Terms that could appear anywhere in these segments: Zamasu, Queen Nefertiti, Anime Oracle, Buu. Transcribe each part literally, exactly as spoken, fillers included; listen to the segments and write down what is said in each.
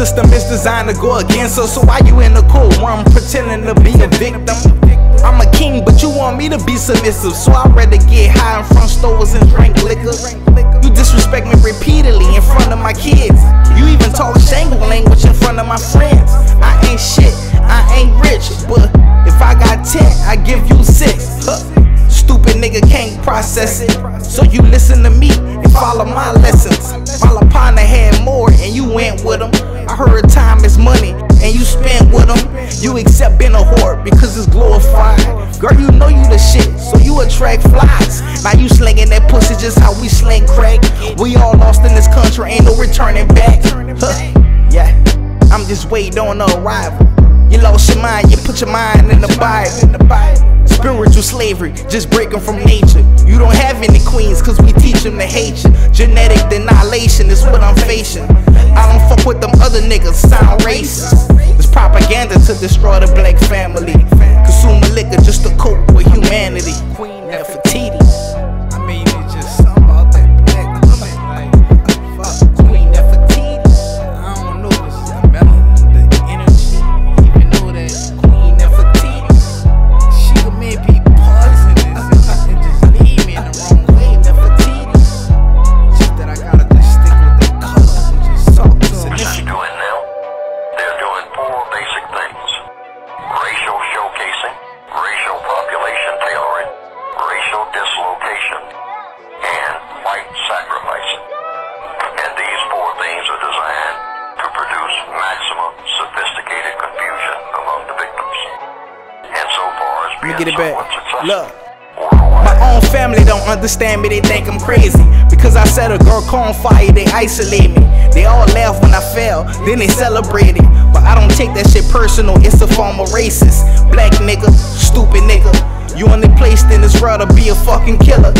system is designed to go against us. So why you in the cold room pretending to be a victim? I'm a king, but you want me to be submissive, so I'd rather get high in front stores and drink liquor. You disrespect me repeatedly in front of my kids. You even talk shangle language in front of my friends. I ain't shit, I ain't rich, but if I got ten, I give you six. Huh. Stupid nigga can't process it, so you listen to me and follow my lessons. Malapana had more and you went with him. I heard time is money and you spend with him. You accept being a whore because it's glorified. Girl, you know you the shit, so you attract flies. Now you slinging that pussy just how we sling crack. We all lost in this country, ain't no returning back. Huh. Yeah, I'm just waiting on a arrival. You lost your mind, you put your mind in the Bible. Spiritual slavery, just breaking from nature. You don't have any queens, cause we teach them to hate you. Genetic annihilation is what I'm facing. I don't fuck with them other niggas, sound racist. It's propaganda to destroy the black family. Consumer liquor just to cope with humanity. Queen Nefertiti. I mean, it's just something about that black woman. Like, fuck Queen Nefertiti. I don't know, it's the melody, the energy. Even though that Queen Nefertiti, she could make people poison this and just leave me in the wrong way. Nefertiti. Just that I gotta just stick with that color, which is so good. What she doing now? They're doing four basic things: racial showcasing, racial population tailoring, racial dislocation, and white sacrificing. And these four things are designed to produce maximum sophisticated confusion among the victims. And so far as being get it somewhat back. Successful. Look. My own family don't understand me, they think I'm crazy. Because I set a girl on fire, they isolate me. They all laugh when I fail, then they celebrate it. But I don't take that shit personal, it's a form of racist. Black nigga, stupid nigga, you only placed in this world to be a fucking killer.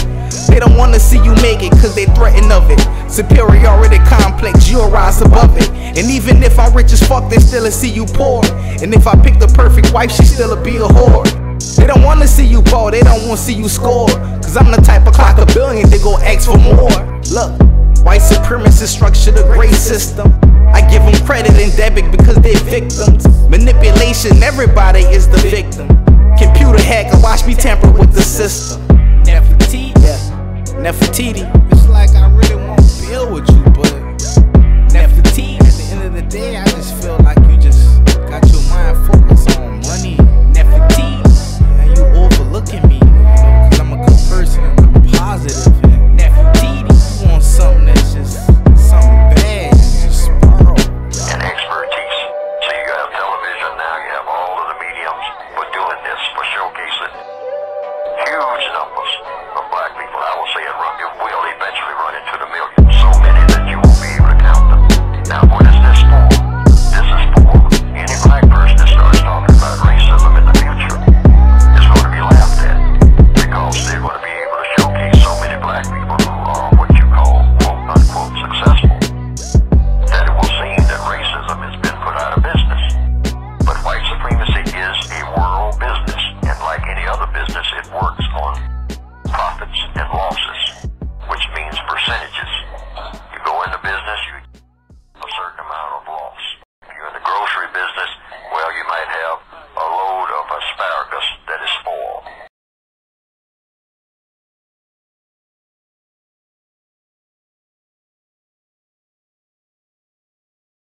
They don't wanna see you make it cause they threaten of it. Superiority complex, you'll rise above it. And even if I'm rich as fuck, they still'll see you poor. And if I pick the perfect wife, she still'll be a whore. They don't wanna see you ball, they don't wanna see you score. Cause I'm the type of clock a billion, they go ask for more. Look, white supremacists structure the great system. I give them credit and debit because they're victims. Manipulation, everybody is the victim. Computer hacker, watch me tamper with the system. Nefertiti, yeah, Nefertiti.